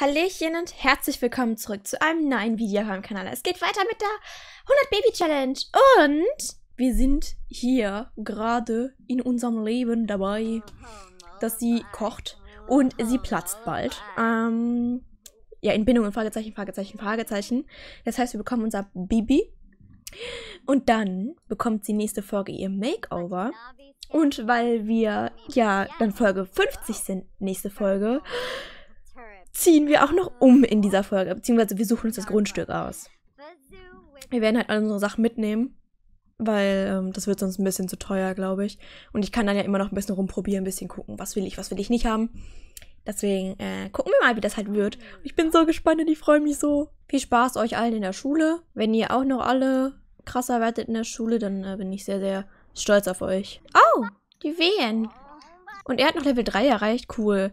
Hallöchen und herzlich willkommen zurück zu einem neuen Video auf meinem Kanal. Es geht weiter mit der 100-Baby-Challenge und wir sind hier gerade in unserem Leben dabei, dass sie kocht und sie platzt bald. Ja, Entbindung und Fragezeichen, Fragezeichen, Fragezeichen. Das heißt, wir bekommen unser Baby und dann bekommt die nächste Folge ihr Makeover. Und weil wir ja dann Folge 50 sind, nächste Folge, ziehen wir auch noch um in dieser Folge, beziehungsweise wir suchen uns das Grundstück aus. Wir werden halt alle unsere Sachen mitnehmen, weil das wird sonst ein bisschen zu teuer, glaube ich. Und ich kann dann ja immer noch ein bisschen rumprobieren, ein bisschen gucken, was will ich nicht haben. Deswegen gucken wir mal, wie das halt wird. Ich bin so gespannt und ich freue mich so. Viel Spaß euch allen in der Schule. Wenn ihr auch noch alle krass arbeitet in der Schule, dann bin ich sehr, sehr stolz auf euch. Oh, die Wehen. Und er hat noch Level 3 erreicht, cool.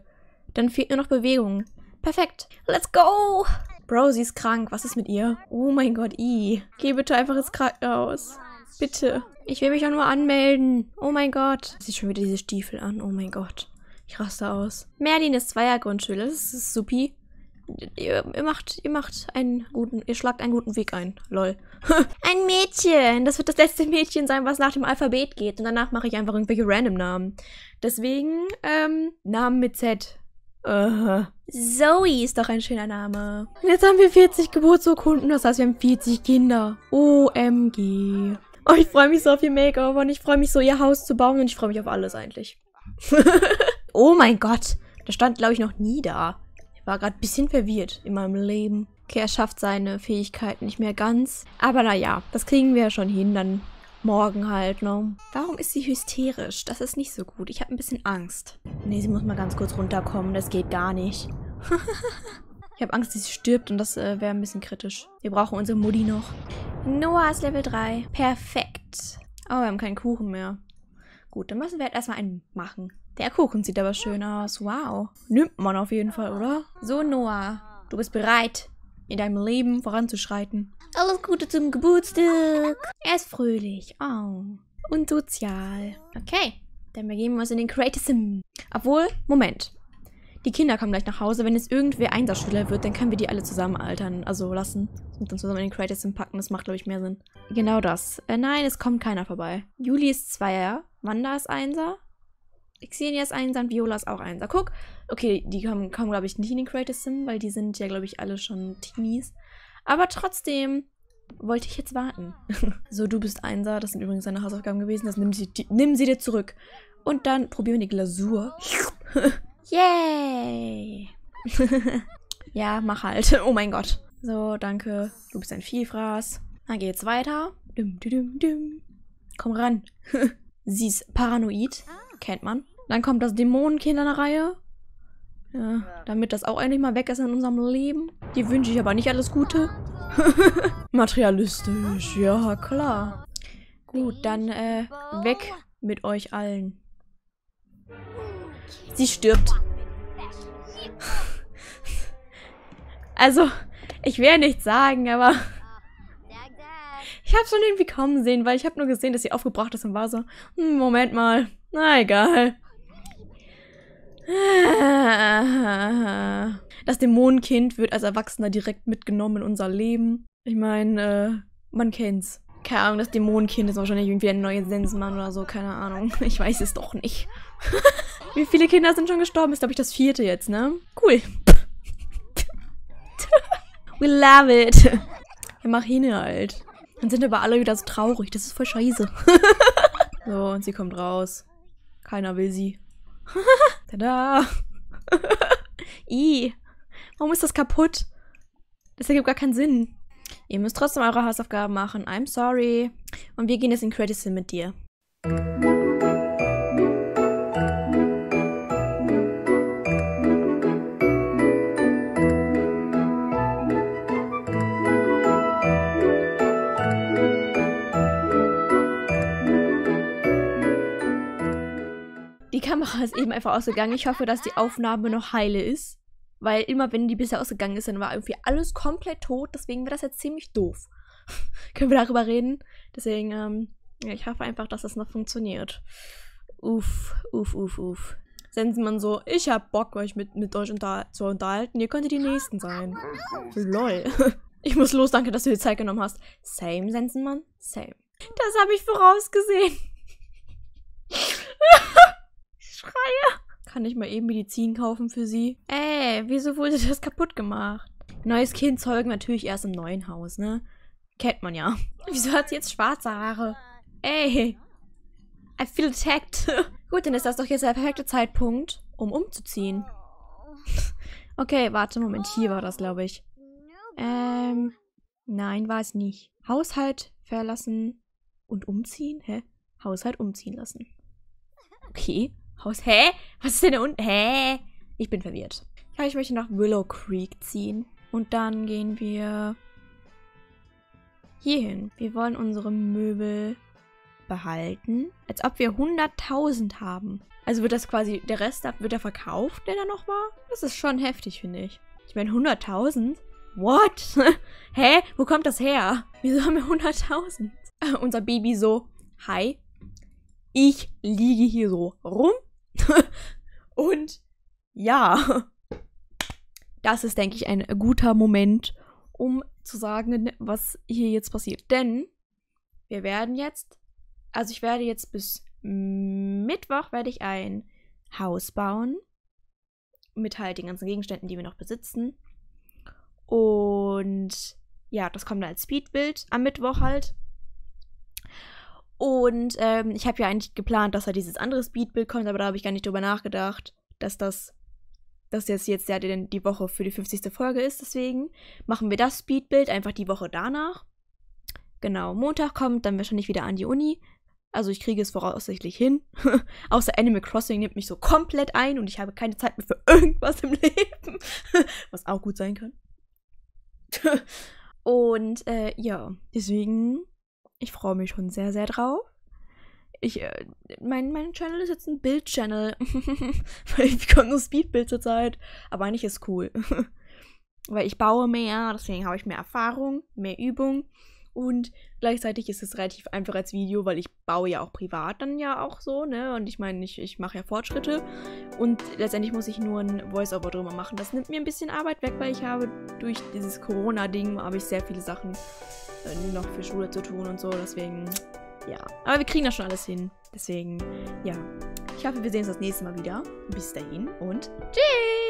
Dann fehlt nur noch Bewegung. Perfekt. Let's go. Bro, sie ist krank. Was ist mit ihr? Oh mein Gott, geh bitte einfach ins Krankenhaus. Bitte. Ich will mich auch nur anmelden. Oh mein Gott. Sieht schon wieder diese Stiefel an. Oh mein Gott. Ich raste aus. Merlin ist Zweiergrundschüler. Das ist supi. Ihr schlagt einen guten Weg ein. Lol. Ein Mädchen. Das wird das letzte Mädchen sein, was nach dem Alphabet geht. Und danach mache ich einfach irgendwelche random Namen. Deswegen, Namen mit Z. Zoe ist doch ein schöner Name. Und jetzt haben wir 40 Geburtsurkunden, das heißt, wir haben 40 Kinder. OMG. Oh, ich freue mich so auf ihr Makeover und ich freue mich so, ihr Haus zu bauen und ich freue mich auf alles eigentlich. Oh mein Gott. Das stand, glaube ich, noch nie da. Ich war gerade ein bisschen verwirrt in meinem Leben. Okay, er schafft seine Fähigkeiten nicht mehr ganz. Aber naja, das kriegen wir ja schon hin, dann morgen halt, ne? Warum ist sie hysterisch? Das ist nicht so gut. Ich habe ein bisschen Angst. Nee, sie muss mal ganz kurz runterkommen. Das geht gar nicht. Ich habe Angst, dass sie stirbt und das wäre ein bisschen kritisch. Wir brauchen unsere Mutti noch. Noah ist Level 3. Perfekt. Oh, wir haben keinen Kuchen mehr. Gut, dann müssen wir halt erstmal einen machen. Der Kuchen sieht aber schön aus. Wow. Nimmt man auf jeden Fall, oder? So, Noah. Du bist bereit, in deinem Leben voranzuschreiten. Alles Gute zum Geburtstag. Er ist fröhlich. Oh. Und sozial. Okay. Dann begeben wir uns in den Creatism. Obwohl, Moment. Die Kinder kommen gleich nach Hause. Wenn jetzt irgendwer Einserschüler wird, dann können wir die alle zusammen altern. Also lassen. Und dann zusammen in den Creatism packen. Das macht, glaube ich, mehr Sinn. Genau das. Nein, es kommt keiner vorbei. Juli ist Zweier. Wanda ist Einser. Xenia ist Einser und Viola ist auch Einser. Guck. Okay, die kommen glaube ich, nicht in den Creatism, weil die sind ja, glaube ich, alle schon Teenies. Aber trotzdem wollte ich jetzt warten. So, du bist Einser. Das sind übrigens seine Hausaufgaben gewesen. Das nimm sie dir zurück. Und dann probieren wir die Glasur. Yay! Ja, mach halt. Oh mein Gott. So, danke. Du bist ein Vielfraß. Dann geht's weiter. Dum, dum, dum. Komm ran. Sie ist paranoid. Kennt man. Dann kommt das Dämonenkind an der Reihe. Ja, damit das auch endlich mal weg ist in unserem Leben. Dir wünsche ich aber nicht alles Gute. Materialistisch, ja klar. Gut, dann weg mit euch allen. Sie stirbt. Also, ich will nichts sagen, aber ich habe schon irgendwie kaum sehen, weil ich habe nur gesehen, dass sie aufgebracht ist und war so, Moment mal, na egal. Das Dämonenkind wird als Erwachsener direkt mitgenommen in unser Leben. Ich meine, man kennt's. Keine Ahnung, das Dämonenkind ist wahrscheinlich irgendwie ein neuer Sensenmann oder so, keine Ahnung. Ich weiß es doch nicht. Wie viele Kinder sind schon gestorben? Ist, glaube ich, das 4. jetzt, ne? Cool. We love it. Ja, mach hin halt. Dann sind aber alle wieder so traurig. Das ist voll scheiße. So, und sie kommt raus. Keiner will sie. Tada. Warum ist das kaputt? Das ergibt gar keinen Sinn. Ihr müsst trotzdem eure Hausaufgaben machen. I'm sorry. Und wir gehen jetzt in Creatism mit dir. Die Kamera ist eben einfach ausgegangen. Ich hoffe, dass die Aufnahme noch heile ist. Weil immer, wenn die bisher ausgegangen ist, dann war irgendwie alles komplett tot. Deswegen wäre das jetzt ziemlich doof. Können wir darüber reden? Deswegen, ja, ich hoffe einfach, dass das noch funktioniert. Uff, uff, uff, uff. Sensen man so, ich hab Bock, euch mit euch zu unterhalten. Ihr könntet die Nächsten sein. Lol. Ich muss los, danke, dass du dir Zeit genommen hast. Same, Sensenmann, same. Das habe ich vorausgesehen. Ich schreie. Kann ich mal eben Medizin kaufen für sie? Ey, wieso wurde das kaputt gemacht? Neues Kind zeugen natürlich erst im neuen Haus, ne? Kennt man ja. Wieso hat sie jetzt schwarze Haare? Ey, I feel attacked. Gut, dann ist das doch jetzt der perfekte Zeitpunkt, um umzuziehen. Okay, warte, Moment, hier war das, glaube ich. Nein, war es nicht. Haushalt verlassen und umziehen? Hä? Haushalt umziehen lassen. Okay. Hä? Was ist denn da unten? Hä? Ich bin verwirrt. Ja, ich möchte nach Willow Creek ziehen. Und dann gehen wir hier hin. Wir wollen unsere Möbel behalten. Als ob wir 100.000 haben. Also wird das quasi, der Rest wird ja verkauft, der da noch war? Das ist schon heftig, finde ich. Ich meine, 100.000? What? Hä? Wo kommt das her? Wieso haben wir 100.000? Unser Baby so, hi. Ich liege hier so rum. Und ja, das ist, denke ich, ein guter Moment, um zu sagen, was hier jetzt passiert. Denn wir werden jetzt, also ich werde jetzt bis Mittwoch werde ich ein Haus bauen. Mit halt den ganzen Gegenständen, die wir noch besitzen. Und ja, das kommt dann als Speedbild am Mittwoch halt. Und ich habe ja eigentlich geplant, dass da halt dieses andere Speedbild kommt, aber da habe ich gar nicht drüber nachgedacht, dass das jetzt ja die Woche für die 50. Folge ist. Deswegen machen wir das Speedbild einfach die Woche danach. Genau, Montag kommt dann wahrscheinlich wieder an die Uni. Also ich kriege es voraussichtlich hin. Außer Animal Crossing nimmt mich so komplett ein und ich habe keine Zeit mehr für irgendwas im Leben. Was auch gut sein kann. Und ja, deswegen... Ich freue mich schon sehr, sehr drauf. Mein Channel ist jetzt ein Bild-Channel. Weil ich bekomme nur Speedbild zur Zeit. Aber eigentlich ist es cool. Weil ich baue mehr, deswegen habe ich mehr Erfahrung, mehr Übung. Und gleichzeitig ist es relativ einfach als Video, weil ich baue ja auch privat dann ja auch so, ne? Und ich meine, ich mache ja Fortschritte. Und letztendlich muss ich nur ein Voice-Over drüber machen. Das nimmt mir ein bisschen Arbeit weg, weil ich habe durch dieses Corona-Ding habe ich sehr viele Sachen noch für Schule zu tun und so, deswegen, ja. Aber wir kriegen das schon alles hin. Deswegen, ja. Ich hoffe, wir sehen uns das nächste Mal wieder. Bis dahin und tschüss!